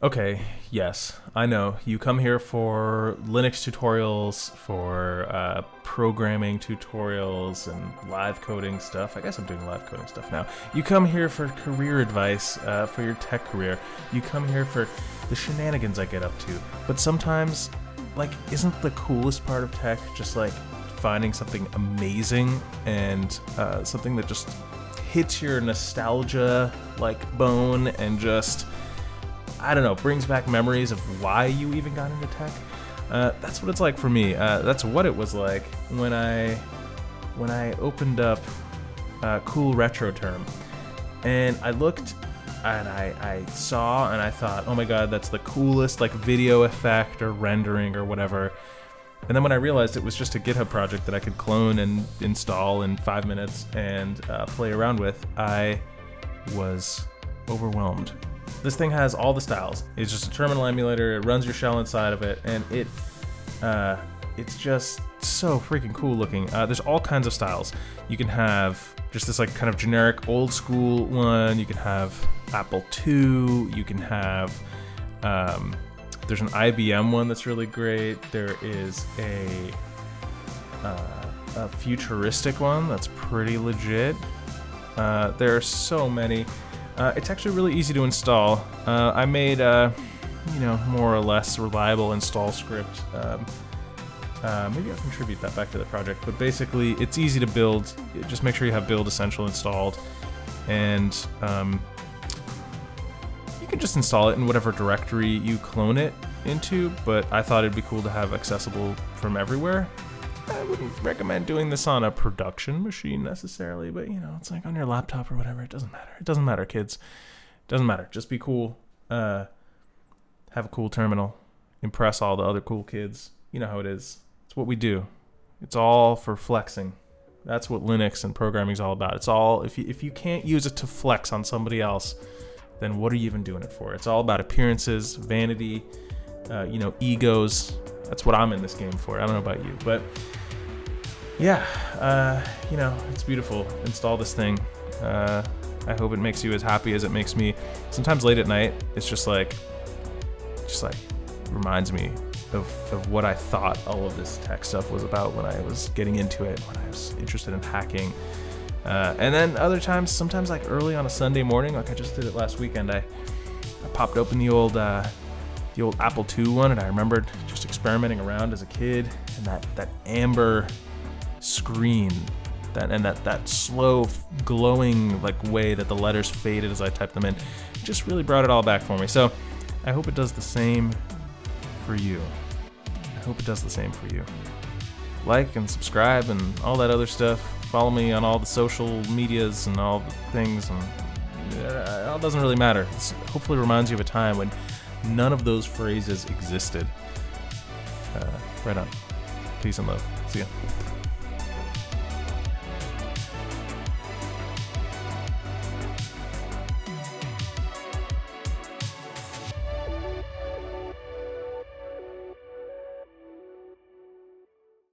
Okay, yes, I know. You come here for Linux tutorials, for programming tutorials, and live coding stuff. I guess I'm doing live coding stuff now. You come here for career advice, for your tech career. You come here for the shenanigans I get up to. But sometimes, like, isn't the coolest part of tech just, like, finding something amazing and something that just hits your nostalgia, like, bone and just, I don't know, brings back memories of why you even got into tech. That's what it's like for me. That's what it was like when I opened up Cool Retro Term, and I looked and I saw and I thought, oh my god, that's the coolest, like, video effect or rendering or whatever. And then when I realized it was just a GitHub project that I could clone and install in 5 minutes and play around with, I was overwhelmed. This thing has all the styles. It's just a terminal emulator. It runs your shell inside of it, and it's just so freaking cool looking. There's all kinds of styles. You can have just this, like, kind of generic old school one. You can have Apple II. You can have there's an IBM one that's really great. There is a futuristic one that's pretty legit. There are so many. It's actually really easy to install. I made a, you know, more or less reliable install script. Maybe I'll contribute that back to the project, but basically it's easy to build. Just make sure you have build essential installed, and you can just install it in whatever directory you clone it into, but I thought it'd be cool to have accessible from everywhere. I wouldn't recommend doing this on a production machine necessarily, but, you know, it's like on your laptop or whatever. It doesn't matter. It doesn't matter, kids. It doesn't matter. Just be cool. Have a cool terminal. Impress all the other cool kids. You know how it is. It's what we do. It's all for flexing. That's what Linux and programming is all about. It's all, if you can't use it to flex on somebody else, then what are you even doing it for? It's all about appearances, vanity, you know, egos. That's what I'm in this game for. I don't know about you, but yeah, you know, it's beautiful. Install this thing. I hope it makes you as happy as it makes me. Sometimes late at night, it's just like reminds me of what I thought all of this tech stuff was about when I was getting into it, when I was interested in hacking. And then other times, sometimes like early on a Sunday morning, like I just did it last weekend, I popped open the old Apple II one, and I remembered just experimenting around as a kid, and that amber screen, that slow glowing, like, way that the letters faded as I typed them in, just really brought it all back for me. So I hope it does the same for you. I hope it does the same for you. Like and subscribe and all that other stuff. Follow me on all the social medias and all the things, and it doesn't really matter. This hopefully reminds you of a time when none of those phrases existed. Right on. Peace and love. See ya.